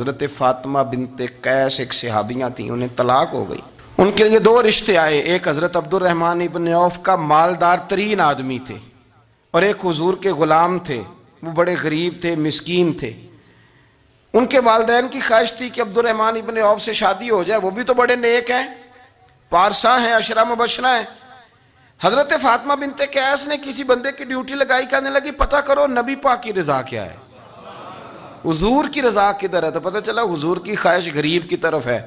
हजरत फातिमा बिंते कैस एक सहाबियाँ थीं, उन्हें तलाक हो गई। उनके लिए दो रिश्ते आए, एक हजरत अब्दुर्रहमान इब्न औफ का मालदार तरीन आदमी थे और एक हुजूर के गुलाम थे, वो बड़े गरीब थे, मिस्कीन थे। उनके वालदैन की ख्वाहिश थी कि अब्दुर्रहमान इब्न औफ से शादी हो जाए, वो भी तो बड़े नेक हैं, पारसा हैं, अशरा मुबशरा हैं। हजरत फातिमा बिनते कैस ने किसी बंदे की ड्यूटी लगाई, कहने लगी पता करो नबी पाक की रजा क्या है, हुजूर की रजा किधर है। तो पता चला हुजूर की ख्वाहिश गरीब की तरफ है।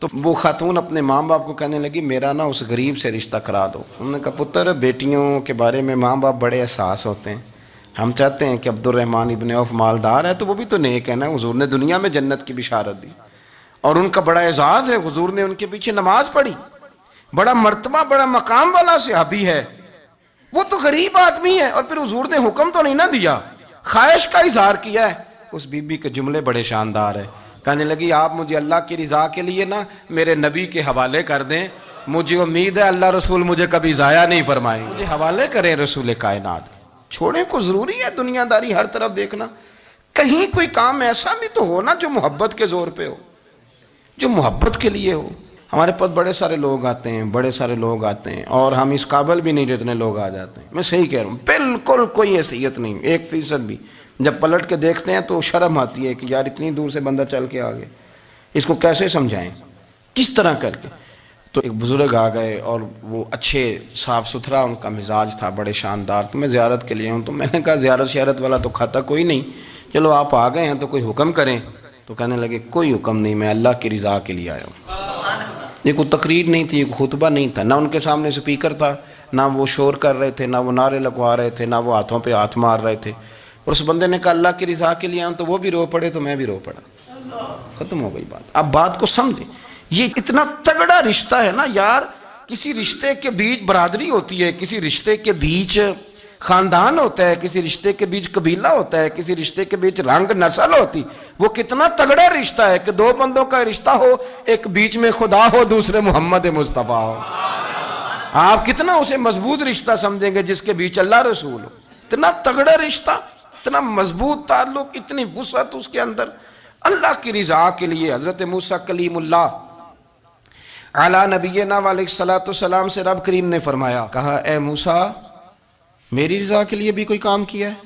तो वो खातून अपने माँ बाप को कहने लगी मेरा ना उस गरीब से रिश्ता करा दो। उन्होंने कहा पुत्र, बेटियों के बारे में माँ बाप बड़े एहसास होते हैं, हम चाहते हैं कि अब्दुर्रहमान इब्न औफ मालदार है तो वो भी तो नेक है ना, हुजूर ने दुनिया में जन्नत की बिशारत दी और उनका बड़ा एजाज़ है, हुजूर ने उनके पीछे नमाज पढ़ी, बड़ा मर्तबा बड़ा मकाम वाला सहाबी है, वो तो गरीब आदमी है। और फिर हुजूर ने हुक्म तो नहीं ना दिया, ख्वाहिश का इजहार किया है। उस बीबी के जुमले बड़े शानदार है, कहने लगी आप मुझे अल्लाह की रजा के लिए ना मेरे नबी के हवाले कर दें, मुझे उम्मीद है अल्लाह रसूल मुझे कभी ज़ाया नहीं फरमाएंगे, मुझे हवाले करें रसूल कायनात। छोड़े को जरूरी है दुनियादारी हर तरफ देखना, कहीं कोई काम ऐसा भी तो हो ना जो मोहब्बत के जोर पे हो, जो मोहब्बत के लिए हो। हमारे पास बड़े सारे लोग आते हैं, बड़े सारे लोग आते हैं और हम इस काबिल भी नहीं जितने लोग आ जाते हैं। मैं सही कह रहा हूँ, बिल्कुल कोई हैसियत नहीं, 1% भी। जब पलट के देखते हैं तो शर्म आती है कि यार इतनी दूर से बंदा चल के आ गया, इसको कैसे समझाएं, किस तरह करके। तो एक बुजुर्ग आ गए और वो अच्छे साफ़ सुथरा उनका मिजाज था, बड़े शानदार। तो मैं ज़ियारत के लिए हूँ, तो मैंने कहा ज़ियारत श्यारत वाला तो खाता कोई नहीं, चलो आप आ गए हैं तो कोई हुक्म करें। तो कहने लगे कोई हुक्म नहीं, मैं अल्लाह की रज़ा के लिए आया हूँ। ये कोई तकरीर नहीं थी, खुतबा नहीं था, ना उनके सामने स्पीकर था, ना वो शोर कर रहे थे, ना वो नारे लगवा रहे थे, ना वो हाथों पर हाथ मार रहे थे। और उस बंदे ने कहा अल्लाह की रज़ा के लिए आया हूँ, तो वो भी रो पड़े तो मैं भी रो पड़ा, ख़त्म हो गई बात। अब बात को समझें, ये इतना तगड़ा रिश्ता है ना यार, किसी रिश्ते के बीच बरादरी होती है, किसी रिश्ते के बीच खानदान होता है, किसी रिश्ते के बीच कबीला होता है, किसी रिश्ते के बीच रंग नस्ल होती। वो कितना तगड़ा रिश्ता है कि दो बंदों का रिश्ता हो, एक बीच में खुदा हो, दूसरे मोहम्मद मुस्तफ़ा हो। आप कितना उसे मजबूत रिश्ता समझेंगे जिसके बीच अल्लाह रसूल हो। इतना तगड़ा रिश्ता, इतना मजबूत ताल्लुक, इतनी वुसअत उसके अंदर, अल्लाह की रज़ा के लिए। हजरत मूसा कलीमुल्लाह आला नबीना वालेकुम से रब करीम ने फरमाया, कहा ए मूसा मेरी रजा के लिए भी कोई काम किया है?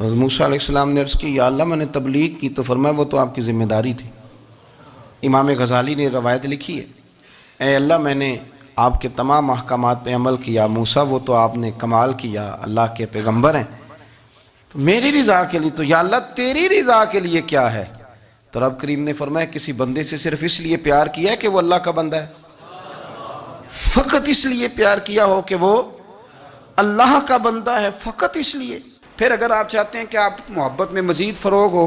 हज़रत मूसा अलैहिस्सलाम ने अर्ज़ की या अल्लाह मैंने तबलीग की। तो फरमाया वो तो आपकी जिम्मेदारी थी। इमाम गजाली ने रवायत लिखी है, ए अल्लाह मैंने आपके तमाम अहकामात पे अमल किया, मूसा वो तो आपने कमाल किया, अल्लाह के पैगम्बर हैं, तो मेरी रजा के लिए तो या अल्लाह तेरी रजा के लिए क्या है? तो रब करीम ने फरमाया किसी बंदे से सिर्फ इसलिए प्यार किया है कि वो अल्लाह का बंदा है, फकत इसलिए प्यार किया हो कि वो अल्लाह का बंदा है, फकत इसलिए। फिर अगर आप चाहते हैं कि आप मोहब्बत में मजीद फरोग हो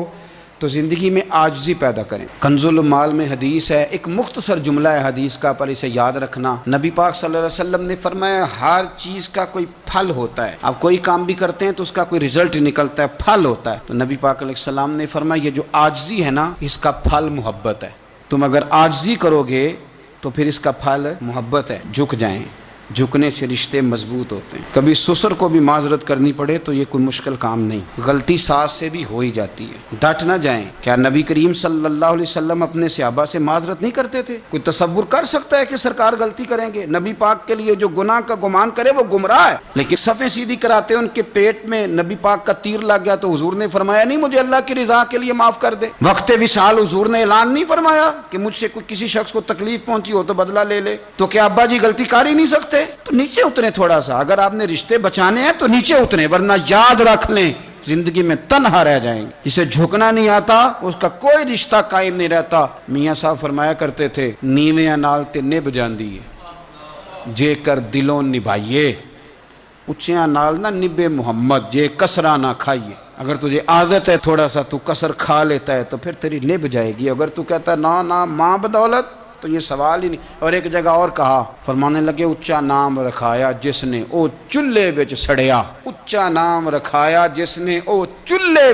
तो ज़िंदगी में आजजी पैदा करें। कंजुल माल में हदीस है, एक मुख्तसर जुमला है हदीस का, पर इसे याद रखना। नबी पाक सल्लल्लाहु अलैहि वसल्लम ने फरमाया हर चीज़ का कोई फल होता है, आप कोई काम भी करते हैं तो उसका कोई रिजल्ट निकलता है, फल होता है। तो नबी पाक सल्लम ने फरमाया ये जो आजजी है ना, इसका फल मोहब्बत है। तुम अगर आजजी करोगे तो फिर इसका फल मोहब्बत है, झुक जाएँ, झुकने से रिश्ते मजबूत होते हैं। कभी ससुर को भी माजरत करनी पड़े तो ये कोई मुश्किल काम नहीं, गलती सास से भी हो ही जाती है, डट ना जाएं। क्या नबी करीम सल्लल्लाहु अलैहि वसल्लम अपने सहाबा से माजरत नहीं करते थे? कोई तसव्वुर कर सकता है कि सरकार गलती करेंगे? नबी पाक के लिए जो गुनाह का गुमान करे वो गुमराह है। लेकिन सफ़े सीधी कराते उनके पेट में नबी पाक का तीर लग गया तो हुजूर ने फरमाया नहीं मुझे अल्लाह की रजा के लिए माफ कर दे। वक्त विशाल हुजूर ने ऐलान नहीं फरमाया कि मुझसे कोई किसी शख्स को तकलीफ पहुंची हो तो बदला ले ले। तो क्या अब्बा जी गलती कर ही नहीं सकते? तो नीचे उतरे थोड़ा सा, अगर आपने रिश्ते बचाने हैं तो नीचे उतरे, वरना याद रख लें जिंदगी में तन्हा रह जाएंगे। जिसे झुकना नहीं आता उसका कोई रिश्ता कायम नहीं रहता। मियाँ साहब फरमाया करते थे नीवियां नाल ते निभ जांदी है जेकर दिलों निभाइए, उच्चियां नाल ना निभे मुहम्मद जे कसरा ना खाइए। अगर तुझे आदत है थोड़ा सा तू कसर खा लेता है तो फिर तेरी निभ जाएगी। अगर तू कहता है ना ना माँ बदौलत तो ये सवाल ही नहीं। और एक जगह और कहा, फरमाने लगे उच्चा नाम रखाया जिसने ओ चुल्हे विच सड़िया, उच्चा नाम रखाया जिसने ओ चुल्हे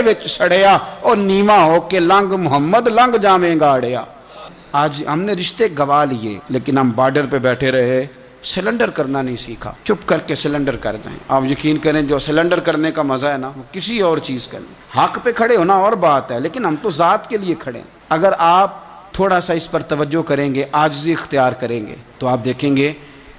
विच सड़िया और नीवा हो के लंघ मुहम्मद लंघ जावेगा अड़िया। आज हमने रिश्ते गवा लिए लेकिन हम बॉर्डर पे बैठे रहे, सिलेंडर करना नहीं सीखा, चुप करके सिलेंडर कर दें। आप यकीन करें जो सिलेंडर करने का मजा है ना वो किसी और चीज़ का नहीं। हक पे खड़े होना और बात है, लेकिन हम तो ज़ात के लिए खड़े हैं। अगर आप थोड़ा सा इस पर तवज्जो करेंगे, आजिज़ी इख्तियार करेंगे, तो आप देखेंगे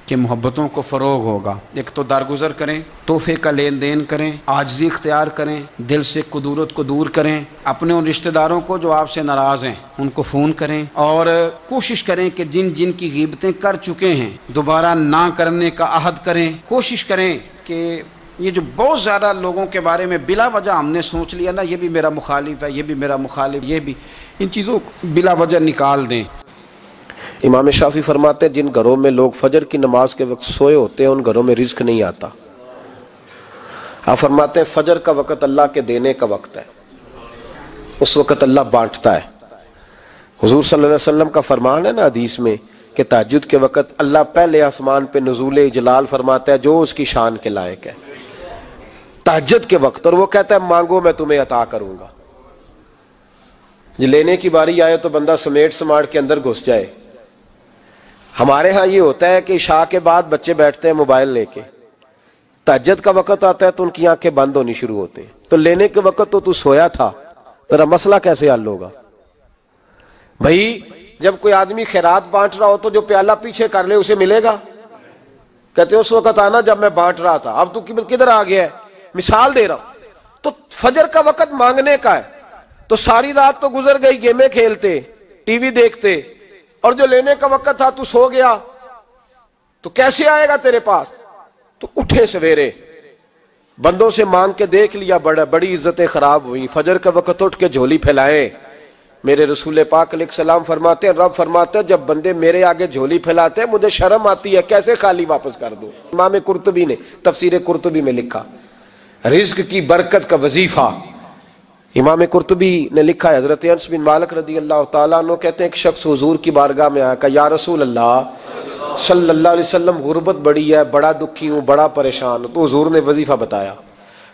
कि मोहब्बतों को फ़रोग होगा। एक तो दारगुजर करें, तोहफे का लेन देन करें, आजिज़ी इख्तियार करें, दिल से कुदूरत को दूर करें, अपने उन रिश्तेदारों को जो आपसे नाराज़ हैं उनको फ़ोन करें, और कोशिश करें कि जिन जिन की गीबतें कर चुके हैं दोबारा ना करने का अहद करें। कोशिश करें कि ये जो बहुत ज़्यादा लोगों के बारे में बिला वजह हमने सोच लिया ना, ये भी मेरा मुखालिफ है, ये भी मेरा मुखालिफ, ये भी, इन चीज़ों को बिला वजह निकाल दें। इमाम शाफई फरमाते हैं जिन घरों में लोग फजर की नमाज के वक्त सोए होते हैं उन घरों में रिज्क नहीं आता। आप फरमाते हैं फजर का वक्त अल्लाह के देने का वक्त है, उस वक्त अल्लाह बांटता है। हुजूर सल्लल्लाहु अलैहि वसल्लम का फरमान है ना हदीस में कि तहज्जुद के वक्त अल्लाह पहले आसमान पे नुज़ूले इजलाल फरमाता है जो उसकी शान के लायक है तहज्जुद के वक्त, और वो कहता है मांगो मैं तुम्हें अता करूंगा। ये लेने की बारी आए तो बंदा समेट समाट के अंदर घुस जाए। हमारे यहाँ ये होता है कि शाह के बाद बच्चे बैठते हैं मोबाइल लेके, तहज्जुद का वक्त आता है तो उनकी आंखें बंद होनी शुरू होती हैं। तो लेने के वक्त तो तू सोया था, तेरा मसला कैसे हल होगा भाई? जब कोई आदमी खैरात बांट रहा हो तो जो प्याला पीछे कर ले उसे मिलेगा? कहते उस वक्त आना जब मैं बांट रहा था, अब तू किधर आ गया है? मिसाल दे रहा हूं। तो फजर का वक्त मांगने का है, तो सारी रात तो गुजर गई गेमें खेलते, टीवी देखते, और जो लेने का वक्त था तू सो गया, तो कैसे आएगा तेरे पास? तो उठे सवेरे, बंदों से मांग के देख लिया, बड़ी इज्जतें खराब हुई। फजर का वक्त उठ के झोली फैलाए। मेरे रसूल पाक अलैहिस्सलाम फरमाते हैं, रब फरमाते हैं जब बंदे मेरे आगे झोली फैलाते हैं मुझे शर्म आती है, कैसे खाली वापस कर दूं। इमाम कुर्तबी ने तफसीर कुर्तबी में लिखा रिज्क की बरकत का वजीफा। इमाम कुर्तबी ने लिखा है हजरत अनस बिन मालिक रदी अल्लाह तआला अन्हु कहते हैं एक शख्स हुजूर की बारगाह में आकर या रसूल अल्लाह सल्लल्लाहु अलैहि वसल्लम गुर्बत बड़ी है, बड़ा दुखी हूँ, बड़ा परेशान हूँ। तो हुजूर ने वजीफा बताया,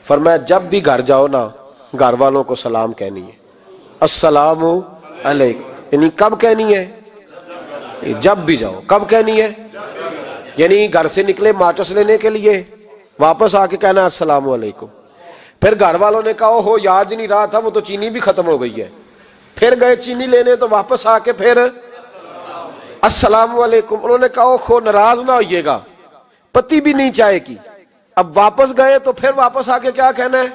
फरमाया जब भी घर जाओ ना घर वालों को सलाम कहनी है, अस्सलामु अलैकुम। यानी कब कहनी है? जब भी जाओ। कब कहनी है? यानी घर से निकले माचिस लेने के लिए, वापस आके कहना अस्सलामु अलैकुम। फिर घर वालों ने कहा हो याद नहीं रहा था, वो तो चीनी भी खत्म हो गई है, फिर गए चीनी लेने, तो वापस आके फिर अस्सलाम वालेकुम। उन्होंने कहा खो नाराज ना होइएगा, पति भी नहीं चाहेगी। अब वापस गए तो फिर वापस आके क्या कहना है?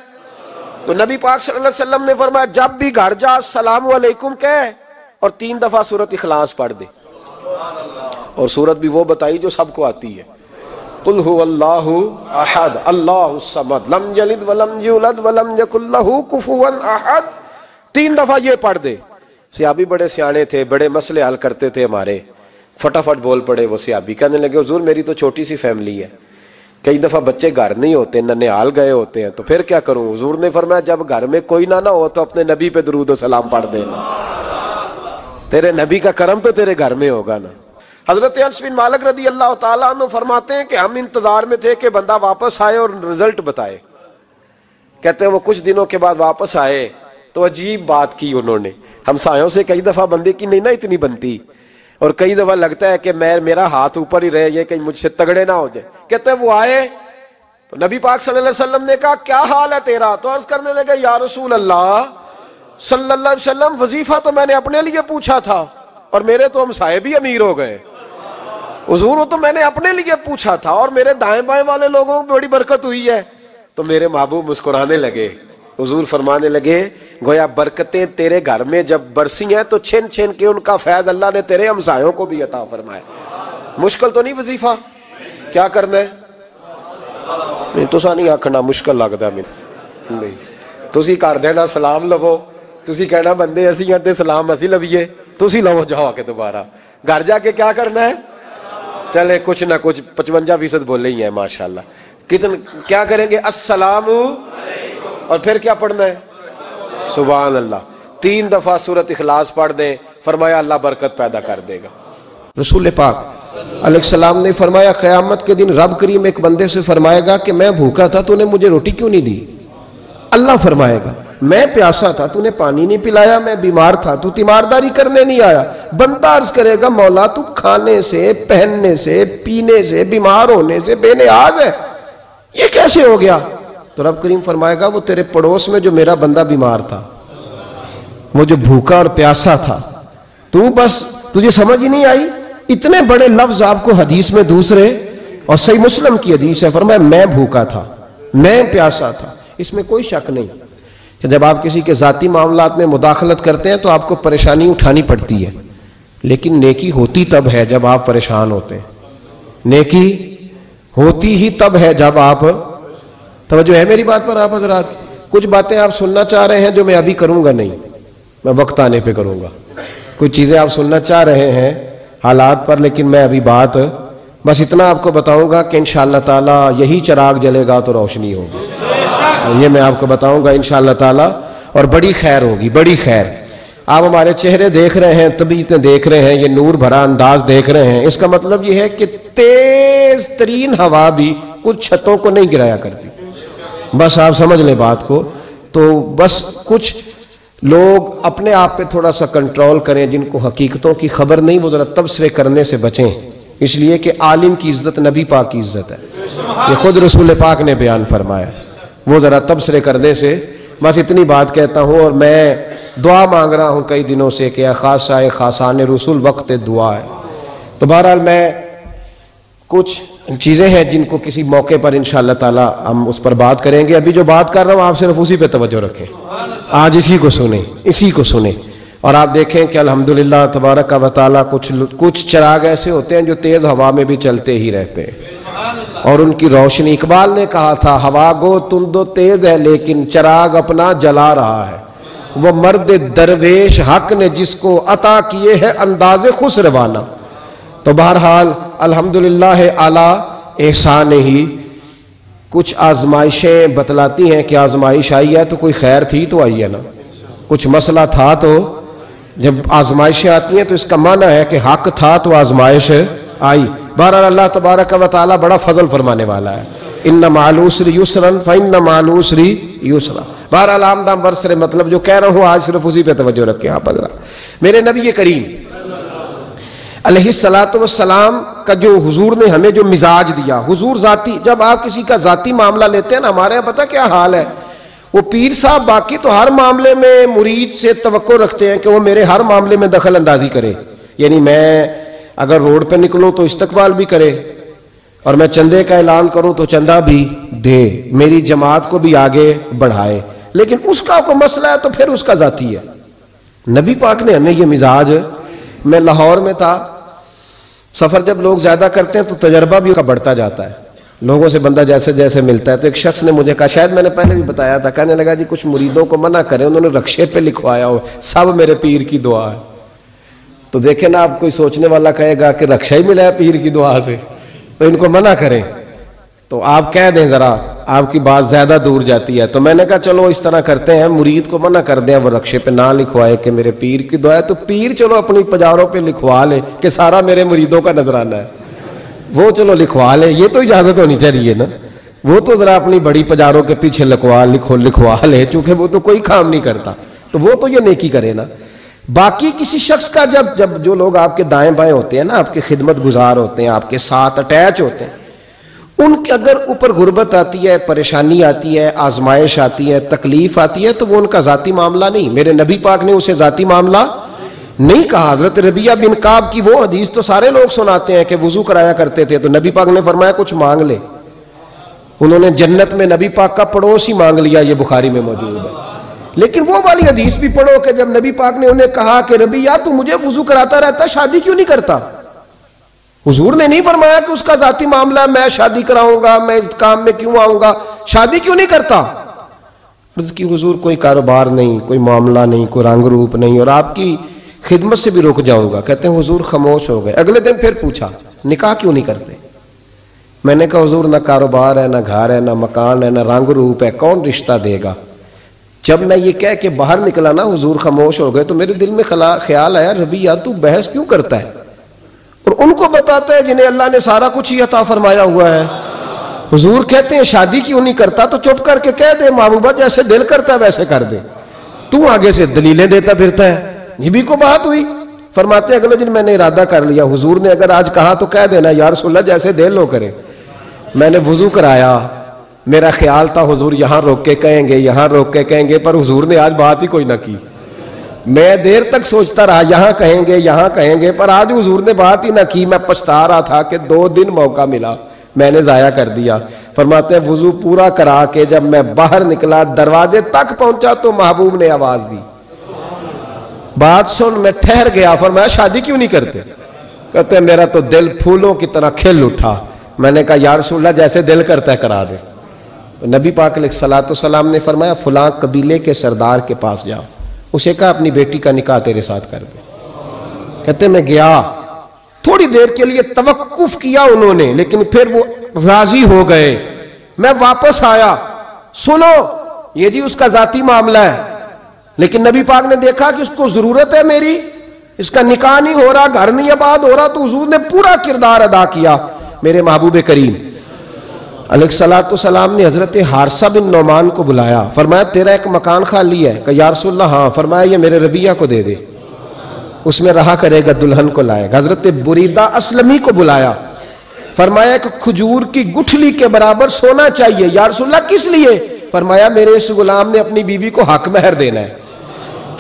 तो नबी पाक सल्लल्लाहु अलैहि वसल्लम ने फरमाया जब भी घर जा अस्सलाम वालेकुम कह, और 3 दफा सूरत इखलास पढ़ दे, और सूरत भी वो बताई जो सबको आती है, कुल हु अल्लाहु अहद अल्लाहु समद लम यलिद वलम यूलद वलम यकुल लहू कुफुवन अहद। 3 दफा ये पढ़ दे। सियाबी बड़े सियाने थे, बड़े मसले हल करते थे हमारे, फटाफट बोल पड़े वो सियाबी, कहने लगे हुजूर मेरी तो छोटी सी फैमिली है, कई दफा बच्चे घर नहीं होते, ननिहाल गए होते हैं, तो फिर क्या करूं? हुजूर ने फरमाया जब घर में कोई ना हो तो अपने नबी पे दुरूद और सलाम पढ़ देना, तेरे नबी का करम तो तेरे घर में होगा ना। हजरत अनस बिन मालिक रदी अल्लाह तआला अन्हु फरमाते हैं कि हम इंतजार में थे कि बंदा वापस आए और रिजल्ट बताए। कहते हैं वो कुछ दिनों के बाद वापस आए तो अजीब बात की उन्होंने, हमसायों से कई दफा बंदे की नहीं ना इतनी बनती, और कई दफा लगता है कि मेरा हाथ ऊपर ही रहे, ये कहीं मुझसे तगड़े ना हो जाए। कहते हैं वो आए तो नबी पाक सल्लल्लाहु अलैहि वसल्लम ने कहा क्या हाल है तेरा? तो अर्ज करने लगे या रसूल अल्लाह सल्लल्लाहु अलैहि वसल्लम वजीफा तो मैंने अपने लिए पूछा था और मेरे तो हमसाये भी अमीर हो गए। हुजूर तो मैंने अपने लिए पूछा था और मेरे दाएं बाएं वाले लोगों में बड़ी बरकत हुई है। तो मेरे महबूब मुस्कुराने लगे। हुजूर फरमाने लगे गोया बरकतें तेरे घर में जब बरसी हैं तो छीन छीन के उनका फैज अल्लाह ने तेरे हमसायों को भी अता फरमाया। मुश्किल तो नहीं वजीफा? क्या करना है? तुसा नहीं आखना मुश्किल लगता मैनूं, नहीं तुसी कर देना सलाम लवो, तुसी कहना बंदे असीं आं ते सलाम असीं लवीए, तुसी लवो जाओ के दोबारा घर जाके क्या करना है? चले कुछ ना कुछ 55% बोले ही है माशाल्लाह। कितने क्या करेंगे? अस्सलाम, और फिर क्या पढ़ना है? सुभान अल्लाह। 3 दफा सूरत इखलास पढ़ दें, फरमाया अल्लाह बरकत पैदा कर देगा। रसूल पाक अलैहिस्सलाम ने फरमाया क़यामत के दिन रब करीम एक बंदे से फरमाएगा कि मैं भूखा था तूने मुझे रोटी क्यों नहीं दी। अल्लाह फरमाएगा मैं प्यासा था, तूने पानी नहीं पिलाया, मैं बीमार था, तू तीमारदारी करने नहीं आया। बंदा अर्ज करेगा, मौला तू खाने से, पहनने से, पीने से, बीमार होने से बेनियाज है, ये कैसे हो गया? तो रब करीम फरमाएगा, वो तेरे पड़ोस में जो मेरा बंदा बीमार था, वो जो भूखा और प्यासा था, तू बस तुझे समझ ही नहीं आई। इतने बड़े लफ्ज आपको हदीस में दूसरे, और सही मुस्लिम की हदीस है, फरमाया मैं भूखा था, मैं प्यासा था। इसमें कोई शक नहीं कि जब आप किसी के जाती मामलात में मुदाखलत करते हैं तो आपको परेशानी उठानी पड़ती है, लेकिन नेकी होती तब है जब आप परेशान होते हैं। नेकी होती ही तब है जब आप, तवज्जो है मेरी बात पर आप हजरात? कुछ बातें आप सुनना चाह रहे हैं जो मैं अभी करूंगा नहीं, मैं वक्त आने पर करूंगा। कुछ चीज़ें आप सुनना चाह रहे हैं हालात पर, लेकिन मैं अभी बात बस इतना आपको बताऊंगा कि इंशाअल्लाह ताला यही चिराग जलेगा तो रोशनी होगी, ये मैं आपको बताऊंगा इंशाअल्लाह ताला, और बड़ी खैर होगी, बड़ी खैर। आप हमारे चेहरे देख रहे हैं, तबीयतें देख रहे हैं, ये नूर भरा अंदाज देख रहे हैं, इसका मतलब ये है कि तेज तरीन हवा भी कुछ छतों को नहीं गिराया करती, बस आप समझ लें बात को। तो बस कुछ लोग अपने आप पे थोड़ा सा कंट्रोल करें, जिनको हकीकतों की खबर नहीं वो जरा तबसरे करने से बचें, इसलिए कि आलिम की इज्जत नबी पाक की इज्जत है, ये खुद रसूल पाक ने बयान फरमाया। वो जरा तबसरे करने से, बस इतनी बात कहता हूँ। और मैं दुआ मांग रहा हूँ कई दिनों से कि खासा ए खासान रसूल वक्त दुआ है। तो बहरहाल मैं कुछ चीज़ें हैं जिनको किसी मौके पर इंशाअल्लाह ताला हम उस पर बात करेंगे। अभी जो बात कर रहा हूँ आप सिर्फ उसी पे तवज्जो रखें, आज इसी को सुने, इसी को सुने, और आप देखें कि अल्हम्दुलिल्लाह तबारक व तआला कुछ चिराग ऐसे होते हैं जो तेज हवा में भी चलते ही रहते हैं और उनकी रोशनी, इकबाल ने कहा था, हवा गो तुम दो तेज है लेकिन चिराग अपना जला रहा है। वह मर्द दरवेश हक ने जिसको अता किए है अंदाज खुसरवाना। तो बहरहाल अल्हम्दुलिल्लाह आला एहसान ही कुछ आजमाइशें बतलाती हैं कि आजमाइश आई है तो कोई खैर थी तो आई है ना, कुछ मसला था। तो जब आजमाइशें आती हैं तो इसका माना है कि हक था तो आजमाइश आई। बहरहाल अल्लाह तबारक व तआला बड़ा फजल फरमाने वाला है। इन्ना माल उसरी युसरन फइन्ना माल उसरी युसरा। बहरहाल आमदाम बरसरे, मतलब जो कह रहा हूँ आज सिर्फ उसी पे तवज्जो रखें आप हजरा। मेरे नबी करीम अलैहिस्सलातु वस्सलाम का जो हुजूर ने हमें जो मिजाज दिया, हुजूर जाती, जब आप किसी का जाती मामला लेते हैं ना, हमारे यहाँ पता क्या हाल है, वो पीर साहब बाकी तो हर मामले में मुरीद से तवक्को रखते हैं कि वो मेरे हर मामले में दखल अंदाजी करे। यानी मैं अगर रोड पर निकलूँ तो इस्तकबाल भी करे, और मैं चंदे का ऐलान करूँ तो चंदा भी दे, मेरी जमात को भी आगे बढ़ाए, लेकिन उसका कोई मसला है तो फिर उसका जाती है। नबी पाक ने हमें यह मिजाज, मैं लाहौर में था, सफर जब लोग ज्यादा करते हैं तो तजर्बा भी उनका बढ़ता जाता है, लोगों से बंदा जैसे जैसे मिलता है। तो एक शख्स ने मुझे कहा, शायद मैंने पहले भी बताया था, कहने लगा जी कुछ मुरीदों को मना करें, उन्होंने रक्शे पे लिखवाया हो, सब मेरे पीर की दुआ है। तो देखे ना आप, कोई सोचने वाला कहेगा कि रक्षा ही मिला है पीर की दुआ से, तो इनको मना करें तो आप कह दें जरा आपकी बात ज्यादा दूर जाती है। तो मैंने कहा चलो इस तरह करते हैं, मुरीद को मना कर दें वो रक्शे पे ना लिखवाए कि मेरे पीर की दुआ है, तो पीर चलो अपनी पजारों पे लिखवा ले कि सारा मेरे मुरीदों का नजराना है, वो चलो लिखवा ले, ये तो इजाजत होनी चाहिए ना। वो तो जरा अपनी बड़ी पजारों के पीछे लिखवा ले, चूंकि वो तो कोई काम नहीं करता, तो वो तो ये नेकी करे ना। बाकी किसी शख्स का जब जब जो लोग आपके दाएं बाएं होते हैं ना, आपके खिदमत गुजार होते हैं, आपके साथ अटैच होते हैं, उनके अगर ऊपर गुर्बत आती है, परेशानी आती है, आजमाइश आती है, तकलीफ आती है, तो वो उनका जाती मामला नहीं, मेरे नबी पाक ने उसे जाती मामला नहीं कहा। हजरत रबिया बिन काब की वो हदीस तो सारे लोग सुनाते हैं कि वजू कराया करते थे तो नबी पाक ने फरमाया कुछ मांग ले, उन्होंने जन्नत में नबी पाक का पड़ोस ही मांग लिया, ये बुखारी में मौजूद है। लेकिन वो वाली हदीस भी पढ़ो कि जब नबी पाक ने उन्हें कहा कि रबिया तू मुझे वजू कराता रहता, शादी क्यों नहीं करता? हुजूर ने नहीं फरमाया कि उसका जाती मामला है, मैं शादी कराऊंगा, मैं इस काम में क्यों आऊंगा, शादी क्यों नहीं करता? उसकी हुजूर कोई कारोबार नहीं, कोई मामला नहीं, कोई रंग रूप नहीं, और आपकी खिदमत से भी रुक जाऊंगा। कहते हैं हुजूर खामोश हो गए। अगले दिन फिर पूछा निकाह क्यों नहीं करते? मैंने कहा हुजूर ना कारोबार है, ना घर है, ना मकान है, ना रंग रूप है, कौन रिश्ता देगा? जब मैं ये कह के बाहर निकला ना, हुजूर खामोश हो गए, तो मेरे दिल में ख्याल आया रबिया तू बहस क्यों करता है? और उनको बताता है जिन्हें अल्लाह ने सारा कुछ ही अता फरमाया हुआ है। हुजूर कहते हैं शादी क्यों नहीं करता, तो चुप करके कह दे महबूबा जैसे दिल करता है वैसे कर दे, तू आगे से दलीलें देता फिरता है। ये भी को बात हुई। फरमाते अगले दिन मैंने इरादा कर लिया, हुजूर ने अगर आज कहा तो कह देना यार सुल्ला जैसे दे लो करे। मैंने वजू कराया, मेरा ख्याल था हुजूर यहां रोक के कहेंगे, यहां रोक के कहेंगे, पर हुजूर ने आज बात ही कोई ना की। मैं देर तक सोचता रहा यहां कहेंगे, यहां कहेंगे, पर आज हुजूर ने बात ही ना की। मैं पछता रहा था कि 2 दिन मौका मिला मैंने जाया कर दिया। फरमाते हैं वजू पूरा करा के जब मैं बाहर निकला दरवाजे तक पहुंचा तो महबूब ने आवाज दी, बात सुन। मैं ठहर गया। फरमाया शादी क्यों नहीं करते? कहते मेरा तो दिल फूलों की तरह खिल उठा। मैंने कहा या रसूलल्लाह जैसे दिल करता है करा दे। तो नबी पाक अलैहिस्सलातु वस्सलाम ने फरमाया फलां कबीले के सरदार के पास जाओ, उसे कहा अपनी बेटी का निकाह तेरे साथ कर दे। कहते मैं गया, थोड़ी देर के लिए तवक्कुफ किया उन्होंने, लेकिन फिर वो राजी हो गए। मैं वापस आया, सुनो ये जी उसका जाती मामला है, लेकिन नबी पाक ने देखा कि उसको जरूरत है मेरी, इसका निकाह नहीं हो रहा, घर नहीं आबाद हो रहा, तो हुजूर ने पूरा किरदार अदा किया। मेरे महबूब करीम अलैहिस्सलाम ने हजरत हारसा बिन नौमान को बुलाया। फरमाया तेरा एक मकान खाली है? कहा या रसूलल्लाह हाँ। फरमाया ये मेरे रबिया को दे दे, उसमें रहा करेगा, दुल्हन को लाएगा। हजरत बुरीदा असलमी को बुलाया। फरमाया एक खजूर की गुठली के बराबर सोना चाहिए। या रसूलल्लाह किस लिए? फरमाया मेरे इस गुलाम ने अपनी बीवी को हक महर देना है।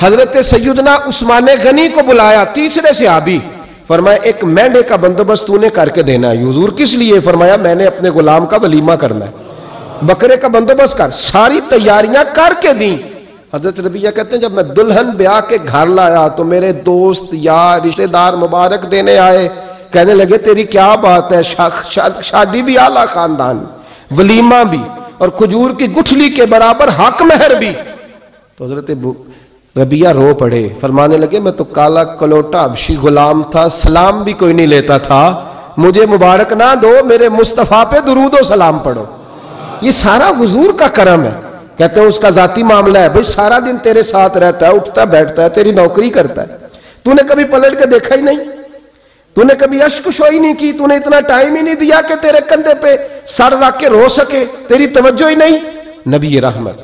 हजरत सैदना उस्मान गनी को बुलाया, तीसरे सहाबी। फरमाया एक मेंढे का बंदोबस्त तूने करके देना है। हुजूर किस लिए? फरमाया मैंने अपने गुलाम का वलीमा करना है, बकरे का बंदोबस्त कर। सारी तैयारियां करके दी। हजरत रबिया कहते हैं जब मैं दुल्हन ब्याह के घर लाया तो मेरे दोस्त यार रिश्तेदार मुबारक देने आए, कहने लगे तेरी क्या बात है, शादी भी आला खानदान, वलीमा भी, और खजूर की गुठली के बराबर हक महर भी। तो हजरत रबिया रो पड़े। फरमाने लगे मैं तो काला कलोटा अबशी गुलाम था, सलाम भी कोई नहीं लेता था, मुझे मुबारक ना दो, मेरे मुस्तफ़ा पे दुरूदो सलाम पढ़ो। ये सारा हुजूर का करम है। कहते हैं उसका जाती मामला है, भाई सारा दिन तेरे साथ रहता है, उठता बैठता है, तेरी नौकरी करता है, तूने कभी पलट के देखा ही नहीं, तूने कभी अश्कशोई नहीं की, तूने इतना टाइम ही नहीं दिया कि तेरे कंधे पे सर रख के रो सके, तेरी तवज्जो ही नहीं। नबी रहमत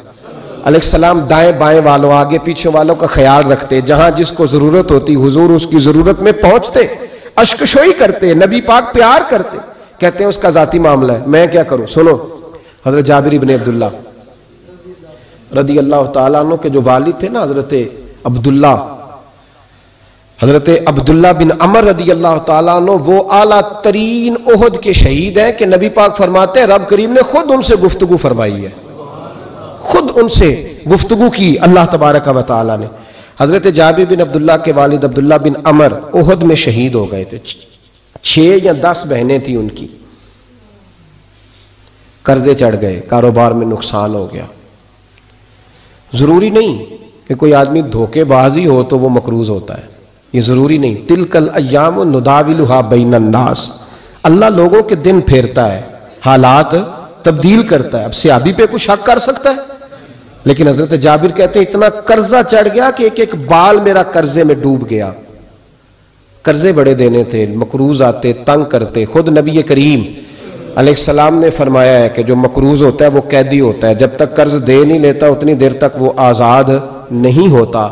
अलैहिस्सलाम दाएं बाएं वालों आगे पीछे वालों का ख्याल रखते, जहां जिसको जरूरत होती हुजूर उसकी जरूरत में पहुंचते, अश्कशोई करते, नबी पाक प्यार करते। कहते हैं उसका जाती मामला है, मैं क्या करूं। सुनो हजरत जाबिर बिन अब्दुल्लाह रदी अल्लाह ताला अन्हु के जो वालिद थे ना हजरत अब्दुल्लाह बिन अम्र रदी अल्लाह ताला अन्हु, वो आला तरीन ओहद के शहीद हैं कि नबी पाक फरमाते हैं रब करीम ने खुद उनसे गुफ्तगू फरमाई है, खुद उनसे गुफ्तगू की अल्लाह तबारक व तआला ने। हजरत जाबिर बिन अब्दुल्लाह के वालिद अब्दुल्लाह बिन अम्र ओहद में शहीद हो गए थे। 6 या 10 बहनें थी उनकी, कर्जे चढ़ गए, कारोबार में नुकसान हो गया। जरूरी नहीं कि कोई आदमी धोखेबाज ही हो तो वो मकरूज होता है, ये जरूरी नहीं। तिलकल अय्याम नुदाविलुहा बैनन्नास, अल्लाह लोगों के दिन फेरता है, हालात तब्दील करता है। अब सियादी पे कुछ हक कर सकता है, लेकिन हजरत जाबिर कहते हैं इतना कर्जा चढ़ गया कि एक एक बाल मेरा कर्जे में डूब गया। कर्जे बड़े देने थे, मकरूज आते, तंग करते। खुद नबी करीम अलैहिस्सलाम ने फरमाया है कि जो मकरूज होता है वो कैदी होता है, जब तक कर्ज दे नहीं लेता उतनी देर तक वो आज़ाद नहीं होता।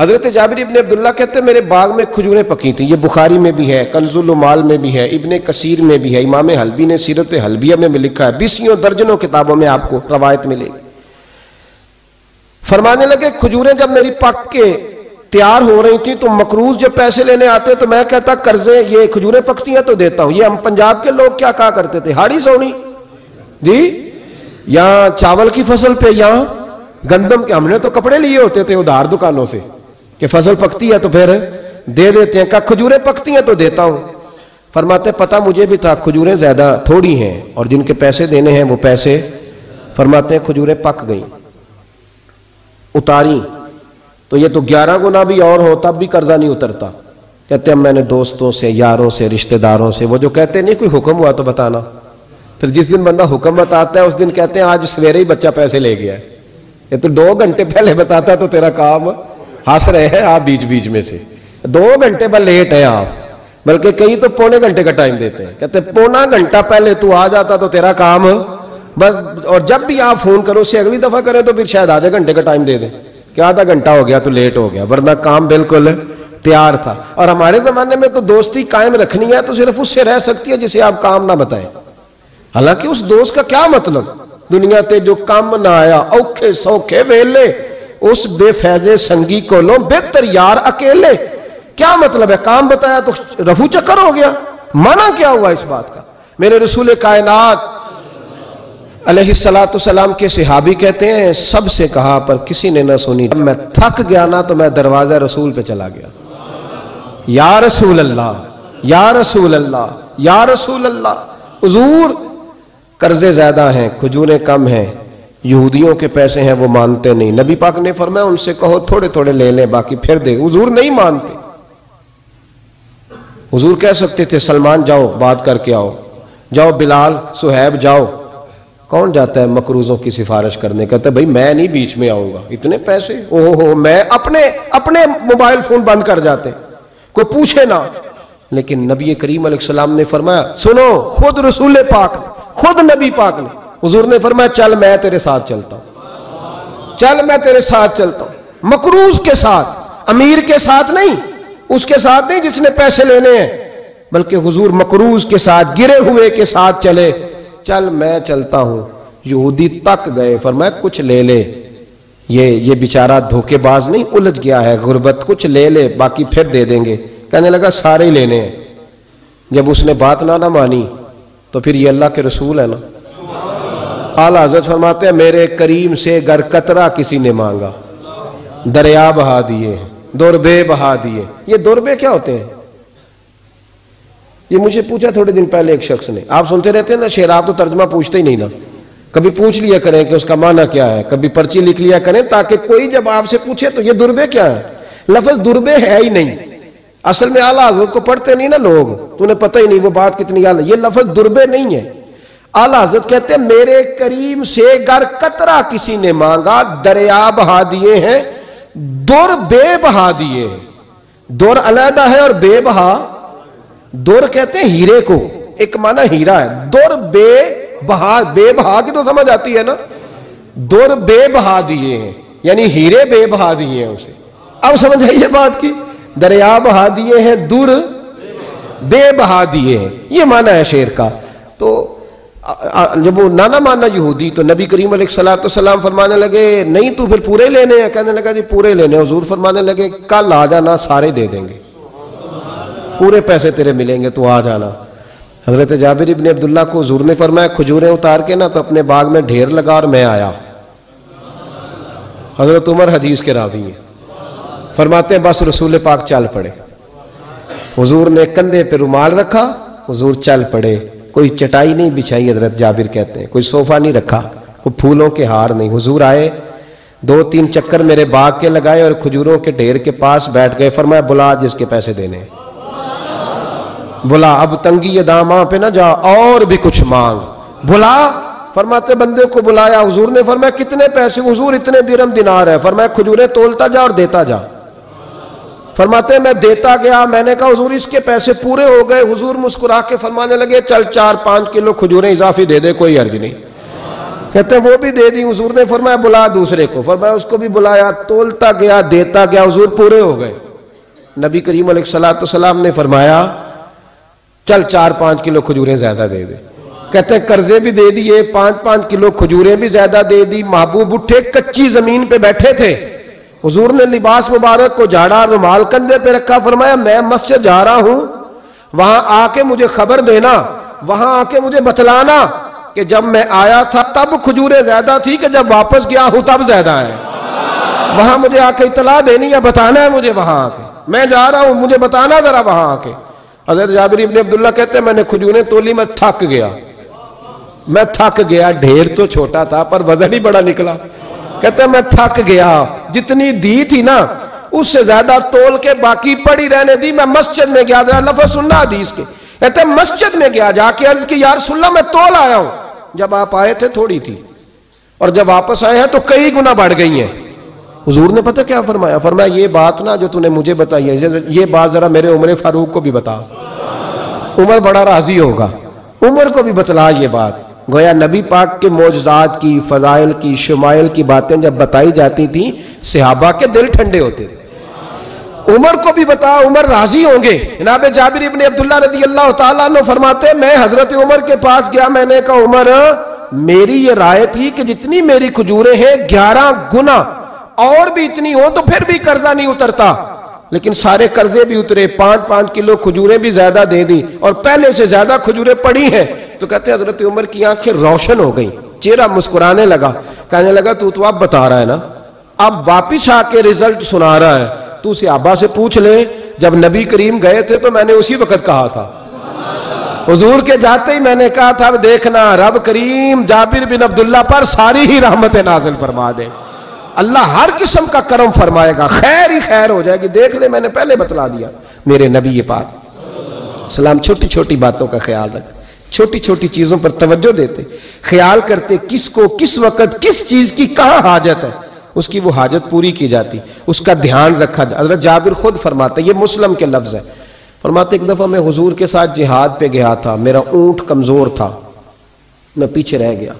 हजरत जाबिर इब्न अब्दुल्लाह कहते हैं मेरे बाग में खजूरें पकी थी। ये बुखारी में भी है, कंजुल माल में भी है, इबन कसीर में भी है, इमाम हलबी ने सीरत हलबिया में भी लिखा है, बीसियों दर्जनों किताबों में आपको रवायत मिलेगी। फरमाने लगे खजूरें जब मेरी पक के तैयार हो रही थी तो मकरूज जब पैसे लेने आते तो मैं कहता कर्जे, ये खजूरें पकती हैं तो देता हूं। ये हम पंजाब के लोग क्या कहा करते थे, हाड़ी सोनी जी, यहां चावल की फसल पे, यहां गंदम के, हमने तो कपड़े लिए होते थे उधार दुकानों से कि फसल पकती है तो फिर दे देते हैं। कहा खजूरें पकती हैं तो देता हूं। फरमाते पता मुझे भी था खजूरें ज्यादा थोड़ी हैं और जिनके पैसे देने हैं वो पैसे। फरमाते खजूरें पक गई, उतारी तो ये तो 11 गुना भी और हो तब भी कर्जा नहीं उतरता। कहते हैं मैंने दोस्तों से, यारों से, रिश्तेदारों से, वो जो कहते नहीं कोई हुक्म हुआ तो बताना, फिर जिस दिन बंदा हुक्म बताता है उस दिन कहते हैं आज सवेरे ही बच्चा पैसे ले गया है, ये तो 2 घंटे पहले बताता तो तेरा काम। हंस रहे हैं आप बीच बीच में से, 2 घंटे पर लेट है आप, बल्कि कई तो पौने घंटे का टाइम देते हैं, कहते पौना घंटा पहले तू आ जाता तो तेरा काम बस, और जब भी आप फोन करो उससे अगली दफा करें तो फिर शायद आधे घंटे का टाइम दे दें कि आधा घंटा हो गया तो लेट हो गया, वरना काम बिल्कुल तैयार था। और हमारे जमाने में तो दोस्ती कायम रखनी है तो सिर्फ उससे रह सकती है जिसे आप काम ना बताएं। हालांकि उस दोस्त का क्या मतलब, दुनिया ते जो काम ना आया औखे सौखे वेले उस बेफैजे संगी को लो बेहतर यार अकेले, क्या मतलब है? काम बताया तो रफू चक्कर हो गया, माना क्या हुआ इस बात का? मेरे रसूल कायनात अलैहिस्सलातु सलाम के सहाबी कहते हैं सबसे कहा पर किसी ने ना सुनी, जब मैं थक गया ना तो मैं दरवाजा रसूल पे चला गया, या रसूल अल्लाह या रसूल अल्लाह या रसूल अल्लाह। हुजूर कर्जे ज्यादा हैं, खजूरें कम हैं, यहूदियों के पैसे हैं वो मानते नहीं, नबी पाक ने फरमाया उनसे कहो थोड़े थोड़े ले लें बाकी फिर दे, हुजूर नहीं मानते। हुजूर कह सकते थे सलमान जाओ बात करके आओ, जाओ बिलाल सुहैब जाओ, कौन जाता है मकरूजों की सिफारिश करने? कहता है भाई मैं नहीं बीच में आऊंगा, इतने पैसे ओहो, मैं अपने अपने मोबाइल फोन बंद कर जाते, कोई पूछे ना। लेकिन नबी करीम अलैहिस्सलाम ने फरमाया सुनो, खुद रसूल पाक खुद नबी पाक ने, हुजूर ने फरमाया चल मैं तेरे साथ चलता हूं, चल मैं तेरे साथ चलता हूं, मकरूज के साथ, अमीर के साथ नहीं, उसके साथ नहीं जिसने पैसे लेने हैं, बल्कि हुजूर मकरूज के साथ गिरे हुए के साथ चले, चल मैं चलता हूं। यहूदी तक गए, फरमाया कुछ ले ले, ये बेचारा धोखेबाज नहीं उलझ गया है, गुर्बत कुछ ले ले बाकी फिर दे देंगे, कहने लगा सारे ही लेने हैं। जब उसने बात ना मानी तो फिर ये अल्लाह के रसूल है ना, आला हजरत फरमाते हैं मेरे करीम से गर कतरा किसी ने मांगा दरिया बहा दिए, दौरबे बहा दिए। ये दौरबे क्या होते हैं? ये मुझे पूछा थोड़े दिन पहले एक शख्स ने, आप सुनते रहते हैं ना शेर, आप तो तर्जमा पूछते ही नहीं ना, कभी पूछ लिया करें कि उसका माना क्या है, कभी पर्ची लिख लिया करें ताकि कोई जब आपसे पूछे तो ये दुर्बे क्या है। लफ्ज़ दुर्बे है ही नहीं असल में, आला हजरत को पढ़ते नहीं ना लोग, तुम्हें पता ही नहीं वो बात कितनी आला, ये लफ्ज़ दुर्बे नहीं है। आला हजरत कहते हैं मेरे करीम से गर कतरा किसी ने मांगा दरिया बहा दिए हैं, दुर्बे बहा दिए हैं। दुर अलहदा है और बे बहा, दौर कहते हैं हीरे को, एक माना हीरा है, दौर बे बहा, बे बहा की तो समझ आती है ना, दौर बे बहा दिए हैं यानी हीरे बे बहा दिए हैं उसे, अब समझ आइए बात की, दरिया बहा दिए हैं दूर बे बहा दिए हैं, ये माना है शेर का। तो जब वो नाना माना यहूदी तो नबी करीम अलैहिस्सलाम फरमाने लगे नहीं तू फिर पूरे लेने हैं, कहने लगा जी पूरे लेने। हुजूर फरमाने लगे कल आ जाना सारे दे देंगे, पूरे पैसे तेरे मिलेंगे, तू आ जाना। हजरत जाबिर बिन अब्दुल्लाह को हुजूर ने फरमाया खजूरें उतार के ना तो अपने बाग में ढेर लगा और मैं आया। हजरत उमर हदीस के रावी हैं, फरमाते हैं बस रसूल पाक चल पड़े, हुजूर ने कंधे पे रुमाल रखा, हुजूर चल पड़े, कोई चटाई नहीं बिछाई हजरत जाबिर कहते हैं, कोई सोफा नहीं रखा, कोई फूलों के हार नहीं, हुजूर आए दो तीन चक्कर मेरे बाग के लगाए और खजूरों के ढेर के पास बैठ गए। फरमाया बुला जिसके पैसे देने, बुला अब तंगी दामा पे ना जा और भी कुछ मांग, बुला। फरमाते बंदे को बुलाया, हुजूर ने फरमाया कितने पैसे? हुजूर इतने दिरम दिनार है। फरमाया खजूरें तोलता जा और देता जा। फरमाते मैं देता गया, मैंने कहा हुजूर इसके पैसे पूरे हो गए। हुजूर मुस्कुरा के फरमाने लगे चल 4-5 किलो खजूरें इजाफी दे दे, कोई अर्ज नहीं। कहते वो भी दे दी। हुजूर ने फरमाया बुला दूसरे को, फरमाया उसको भी बुलाया, तोलता गया देता गया, हुजूर पूरे हो गए। नबी करीम अलैहिस्सलाम ने फरमाया चल 4-5 किलो खजूरें ज्यादा दे दे। कहते कर्जे भी दे दिए, 5-5 किलो खजूरें भी ज्यादा दे दी। महबूब उठे, कच्ची जमीन पे बैठे थे, हुजूर ने लिबास मुबारक को झाड़ा, रुमाल कंधे पे रखा, फरमाया मैं मस्जिद जा रहा हूं, वहां आके मुझे खबर देना, वहां आके मुझे बतलाना कि जब मैं आया था तब खजूरें ज्यादा थी कि जब वापस गया हूं तब ज्यादा है। वहां मुझे आके इतला देनी या बताना है, मुझे वहां आके, मैं जा रहा हूं मुझे बताना जरा वहां आके। हजरत जाबिर इब्न अब्दुल्लाह कहते हैं मैंने खजूरें तोली, मैं थक गया, ढेर तो छोटा था पर वजन ही बड़ा निकला। कहते हैं मैं थक गया, जितनी दी थी ना उससे ज्यादा तोल के बाकी पड़ी रहने दी। मैं मस्जिद में गया, लफ्ज़ सुनना हदीस के, कहते हैं मस्जिद में गया, जाके अर्ज की यार सुनना मैं तोल आया हूं, जब आप आए थे थोड़ी थी और जब वापस आए हैं तो कई गुना बढ़ गई हैं। हुजूर ने पता क्या फरमाया? फरमाया ये बात ना जो तूने मुझे बताई है, ये बात जरा मेरे उमर फारूक को भी बता। उमर बड़ा राजी होगा। उमर को भी बतला ये बात। गोया नबी पाक के मौजज़ात की, फजाइल की, शमाइल की बातें जब बताई जाती थी सहाबा के दिल ठंडे होते थे। उमर को भी बता, उमर राजी होंगे। जनाब जाबिर इब्न अब्दुल्लाह रज़ियल्लाहु ताला अन्हु फरमाते, मैं हजरत उमर के पास गया, मैंने कहा उमर मेरी ये राय थी कि जितनी मेरी खजूरें हैं 11 गुना और भी इतनी हो तो फिर भी कर्जा नहीं उतरता, लेकिन सारे कर्जे भी उतरे, 5-5 किलो खजूरें भी ज्यादा दे दी और पहले से ज्यादा खजूरें पड़ी हैं। तो कहते हैं हजरत उमर की आंखें रोशन हो गई, चेहरा मुस्कुराने लगा, कहने लगा तू तो अब बता रहा है ना, अब वापिस आके रिजल्ट सुना रहा है, तू सहाबा से पूछ ले, जब नबी करीम गए थे तो मैंने उसी वक्त कहा था, हुजूर के जाते ही मैंने कहा था अब देखना रब करीम जाबिर बिन अब्दुल्लाह पर सारी ही रहमतें नाज़िल फरमा दे, अल्लाह हर किस्म का करम फरमाएगा, खैर ही खैर हो जाएगी, देख ले मैंने पहले बतला दिया। मेरे नबी पाक सलाम छोटी छोटी बातों का ख्याल रख, छोटी छोटी चीजों पर तवज्जो देते, ख्याल करते किसको किस वक्त किस चीज की कहाँ हाजत है, उसकी वो हाजत पूरी की जाती, उसका ध्यान रखा। हजरत जाबिर खुद फरमाते, ये मुस्लिम के लफ्ज है, फरमाते एक दफा मैं हुजूर के साथ जिहाद पे गया था, मेरा ऊंट कमजोर था, मैं पीछे रह गया।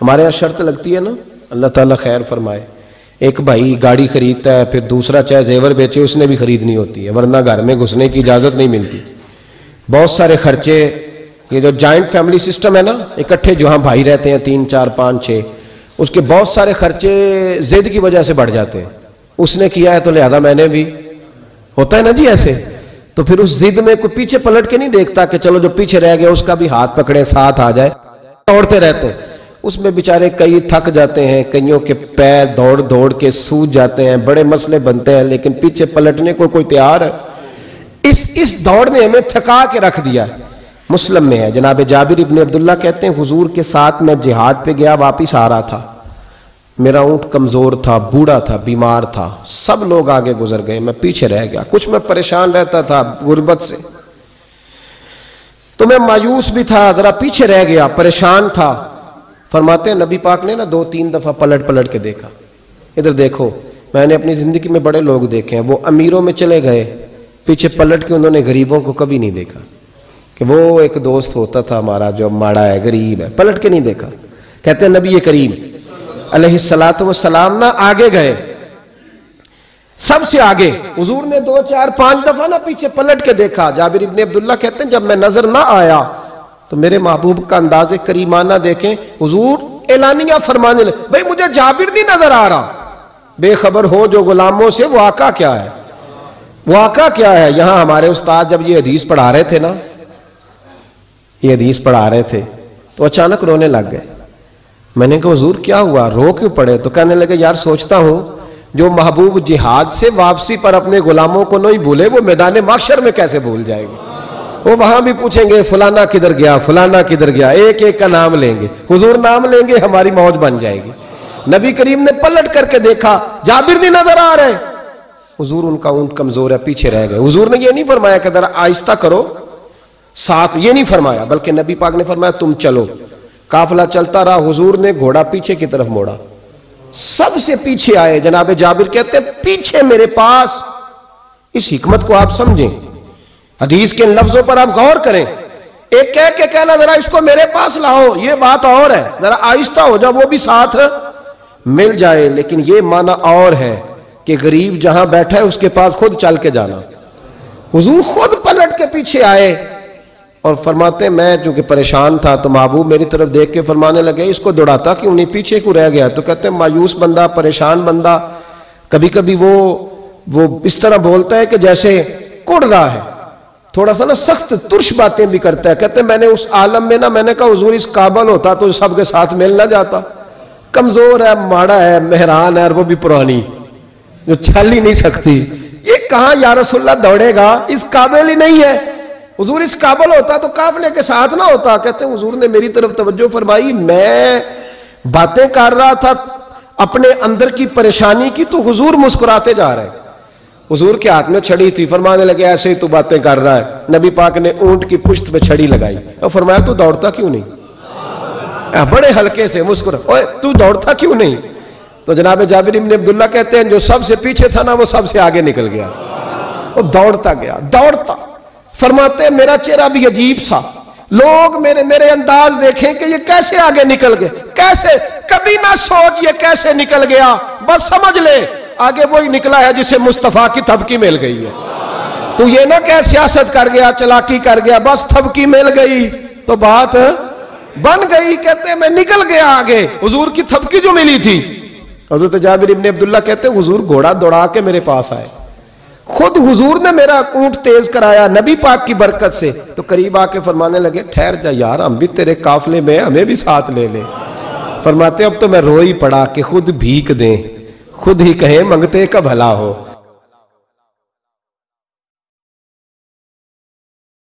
हमारे यहाँ शर्त लगती है ना, अल्लाह ताला खैर फरमाए, एक भाई गाड़ी खरीदता है फिर दूसरा चाहे जेवर बेचे उसने भी खरीदनी होती है, वरना घर में घुसने की इजाजत नहीं मिलती, बहुत सारे खर्चे। ये जो जॉइंट फैमिली सिस्टम है ना, इकट्ठे जहां भाई रहते हैं 3, 4, 5, 6, उसके बहुत सारे खर्चे जिद की वजह से बढ़ जाते हैं, उसने किया है तो लिहाजा मैंने भी, होता है ना जी ऐसे, तो फिर उस जिद में कोई पीछे पलट के नहीं देखता कि चलो जो पीछे रह गया उसका भी हाथ पकड़े साथ आ जाए, दौड़ते रहते, उसमें बेचारे कई थक जाते हैं, कईयों के पैर दौड़ दौड़ के सूज जाते हैं, बड़े मसले बनते हैं, लेकिन पीछे पलटने को कोई तैयार है। इस दौड़ ने हमें थका के रख दिया है, मुस्लिम में है। जनाब जाबिर इब्न अब्दुल्लाह कहते हैं हुजूर के साथ मैं जिहाद पे गया, वापिस आ रहा था, मेरा ऊँट कमज़ोर था, बूढ़ा था, बीमार था, सब लोग आगे गुजर गए, मैं पीछे रह गया, कुछ मैं परेशान रहता था गुर्बत से, तो मैं मायूस भी था, जरा पीछे रह गया, परेशान था। फरमाते हैं नबी पाक ने ना 2-3 दफा पलट पलट के देखा, इधर देखो मैंने अपनी जिंदगी में बड़े लोग देखे हैं, वो अमीरों में चले गए, पीछे पलट के उन्होंने गरीबों को कभी नहीं देखा, कि वो एक दोस्त होता था हमारा जो माड़ा है, गरीब है, पलट के नहीं देखा। कहते हैं नबी करीम अलैहिस्सलातु वस्सलाम ना आगे गए, सबसे आगे, हुजूर ने 2, 4, 5 दफा ना पीछे पलट के देखा। जाबिर इब्न अब्दुल्लाह कहते हैं जब मैं नजर ना आया तो मेरे महबूब का अंदाज़ करीमाना देखें, हुजूर एलानिया फरमाने लगे, भाई मुझे जाबिर नहीं नजर आ रहा, बेखबर हो जो गुलामों से, वाक़ा क्या है, वाक़ा क्या है। यहां हमारे उस्ताद जब ये हदीस पढ़ा रहे थे ना, ये हदीस पढ़ा रहे थे तो अचानक रोने लग गए। मैंने कहा हुजूर क्या हुआ, रो क्यों पड़े? तो कहने लगे यार सोचता हूं जो महबूब जिहाद से वापसी पर अपने गुलामों को नहीं भूले, वो मैदान माशर में कैसे भूल जाएंगे, वो वहां भी पूछेंगे फलाना किधर गया, फलाना किधर गया, एक एक का नाम लेंगे, हुजूर नाम लेंगे, हमारी मौज बन जाएगी। नबी करीम ने पलट करके देखा, जाबिर नहीं नजर आ रहे, हुजूर उनका ऊंट कमजोर है, पीछे रह गए। हुजूर ने ये नहीं फरमाया कि जरा आहिस्ता करो साथ, ये नहीं फरमाया, बल्कि नबी पाक ने फरमाया तुम चलो। काफिला चलता रहा, हुजूर ने घोड़ा पीछे की तरफ मोड़ा, सबसे पीछे आए। जनाब जाबिर कहते पीछे मेरे पास, इस हिकमत को आप समझें, हदीस के लफ्जों पर आप गौर करें। एक कह के कहना जरा इसको मेरे पास लाओ, ये बात और है, जरा आहिस्ता हो जाओ, वो भी साथ मिल जाए, लेकिन ये माना और है कि गरीब जहां बैठा है उसके पास खुद चल के जाना। हुजूर खुद पलट के पीछे आए और फरमाते मैं चूंकि परेशान था तो महबूब मेरी तरफ देख के फरमाने लगे इसको दौड़ाता क्यों नहीं, पीछे क्यों रह गया। तो कहते मायूस बंदा, परेशान बंदा, कभी कभी वो इस तरह बोलता है कि जैसे कुड़ रहा है, थोड़ा सा ना सख्त तुर्श बातें भी करता है। कहते मैंने उस आलम में ना, मैंने कहा हुजूर इस काबल होता तो सबके साथ मिल ना जाता, कमजोर है, माड़ा है, मेहरान है, और वो भी पुरानी जो छल ही नहीं सकती, ये कहां या रसूलल्लाह दौड़ेगा, इस काबिल ही नहीं है, हुजूर इस काबल होता तो काफिले के साथ ना होता। कहते हुजूर ने मेरी तरफ तवज्जो फरमाई, मैं बातें कर रहा था अपने अंदर की परेशानी की, तो हुजूर मुस्कुराते जा रहे हैं, हुजूर के हाथ में छड़ी थी, फरमाने लगे ऐसे ही तू बातें कर रहा है। नबी पाक ने ऊंट की पुश्त पे छड़ी लगाई और फरमाया तू दौड़ता क्यों नहीं, बड़े हल्के से मुस्कुरा, ओए तू दौड़ता क्यों नहीं। तो जनाब जाबिर इब्न अब्दुल्लाह कहते हैं जो सबसे पीछे था ना वो सबसे आगे निकल गया, वो दौड़ता गया, दौड़ता फरमाते मेरा चेहरा भी अजीब सा, लोग मेरे अंदाज देखें कि ये कैसे आगे निकल गए, कैसे, कभी ना सोच ये कैसे निकल गया, बस समझ ले आगे वही निकला है जिसे मुस्तफा की थपकी मिल गई है। तो ये ना क्या सियासत कर गया, चलाकी कर गया, बस थपकी मिल गई तो बात बन गई। कहते मैं निकल गया आगे, हुजूर की थपकी जो मिली थी। हजरत जाबिर बिन अब्दुल्लाह कहते हुजूर घोड़ा दौड़ा के मेरे पास आए, खुद हुजूर ने मेरा ऊंट तेज कराया नबी पाक की बरकत से। तो करीब आके फरमाने लगे ठहर जा यार, हम भी तेरे काफले में, हमें भी साथ ले ले। फरमाते अब तो मैं रो ही पड़ा कि खुद भीख दें, खुद ही कहें मंगते का भला हो।